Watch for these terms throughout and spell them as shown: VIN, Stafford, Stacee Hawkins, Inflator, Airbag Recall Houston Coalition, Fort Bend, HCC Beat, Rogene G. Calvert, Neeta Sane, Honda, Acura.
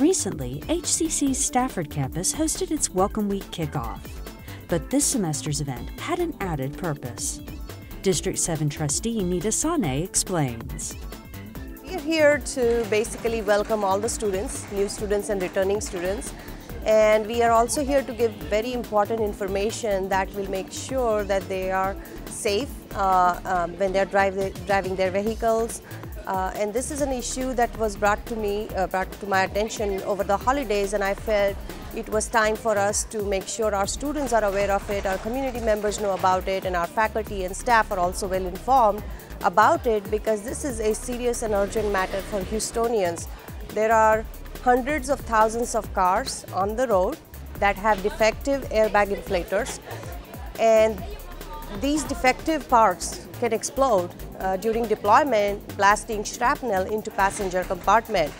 Recently, HCC's Stafford campus hosted its Welcome Week kickoff, but this semester's event had an added purpose. District 7 trustee Neeta Sane explains. We're here to basically welcome all the students, new students and returning students, and we are also here to give very important information that will make sure that they are safe when they are driving their vehicles. And this is an issue that was brought to my attention over the holidays, and I felt it was time for us to make sure our students are aware of it, our community members know about it, and our faculty and staff are also well informed about it, because this is a serious and urgent matter for Houstonians. There are hundreds of thousands of cars on the road that have defective airbag inflators, and these defective parts can explode during deployment, blasting shrapnel into passenger compartment.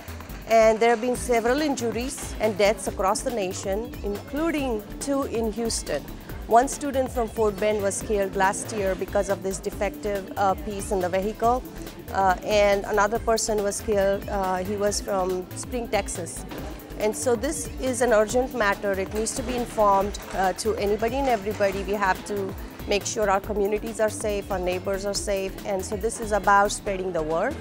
And there have been several injuries and deaths across the nation, including 2 in Houston. One student from Fort Bend was killed last year because of this defective piece in the vehicle, and another person was killed. He was from Spring, Texas. And so this is an urgent matter. It needs to be informed to anybody and everybody. We have to make sure our communities are safe, our neighbors are safe, and so this is about spreading the word.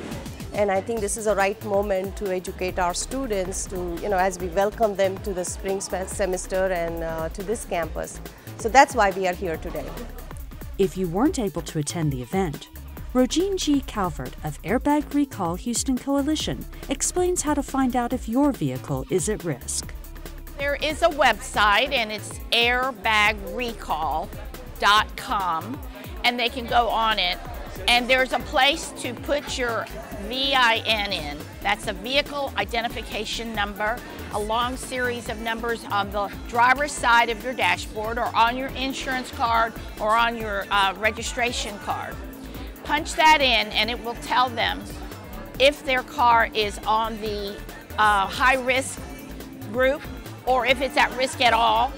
And I think this is the right moment to educate our students to, as we welcome them to the spring semester and to this campus. So that's why we are here today. If you weren't able to attend the event, Rogene G. Calvert of Airbag Recall Houston Coalition explains how to find out if your vehicle is at risk. There is a website, and it's airbagrecall.com, and they can go on it, and there's a place to put your VIN in. That's a vehicle identification number, a long series of numbers on the driver's side of your dashboard or on your insurance card or on your registration card. Punch that in and it will tell them if their car is on the high risk group or if it's at risk at all.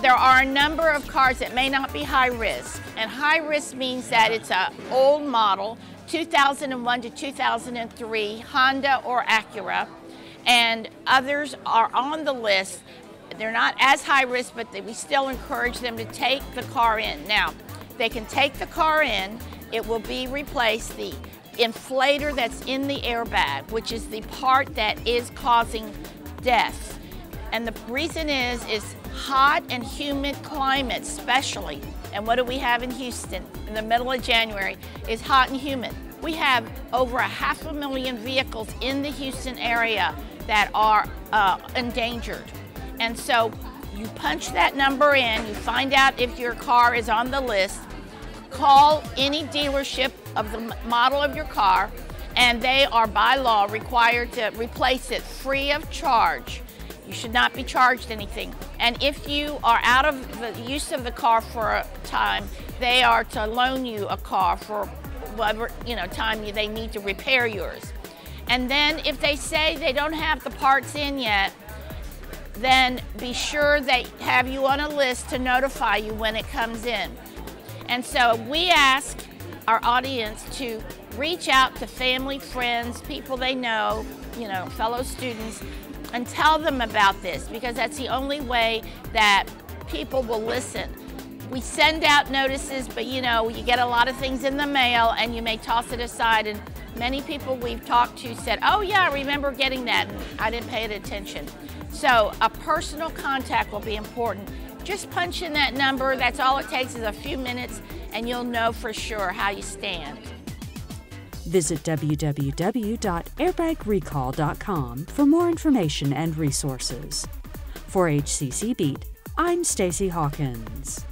There are a number of cars that may not be high risk, and high risk means that it's an old model, 2001 to 2003 Honda or Acura, and others are on the list. They're not as high risk, but we still encourage them to take the car in. Now, they can take the car in, it will be replaced, the inflator that's in the airbag, which is the part that is causing death. And the reason is hot and humid climates especially. And what do we have in Houston in the middle of January is hot and humid. We have over 500,000 vehicles in the Houston area that are endangered. And so you punch that number in, you find out if your car is on the list, call any dealership of the model of your car, and they are by law required to replace it free of charge. You should not be charged anything. And if you are out of the use of the car for a time, they are to loan you a car for whatever time they need to repair yours. And then if they say they don't have the parts in yet, then be sure they have you on a list to notify you when it comes in. And so we ask our audience to reach out to family, friends, people they know, fellow students, and tell them about this, because that's the only way that people will listen. We send out notices, but you get a lot of things in the mail and you may toss it aside, and many people we've talked to said, oh yeah, I remember getting that and I didn't pay it attention. So a personal contact will be important. Just punch in that number, that's all it takes is a few minutes, and you'll know for sure how you stand. Visit www.airbagrecall.com for more information and resources. For HCC Beat, I'm Stacee Hawkins.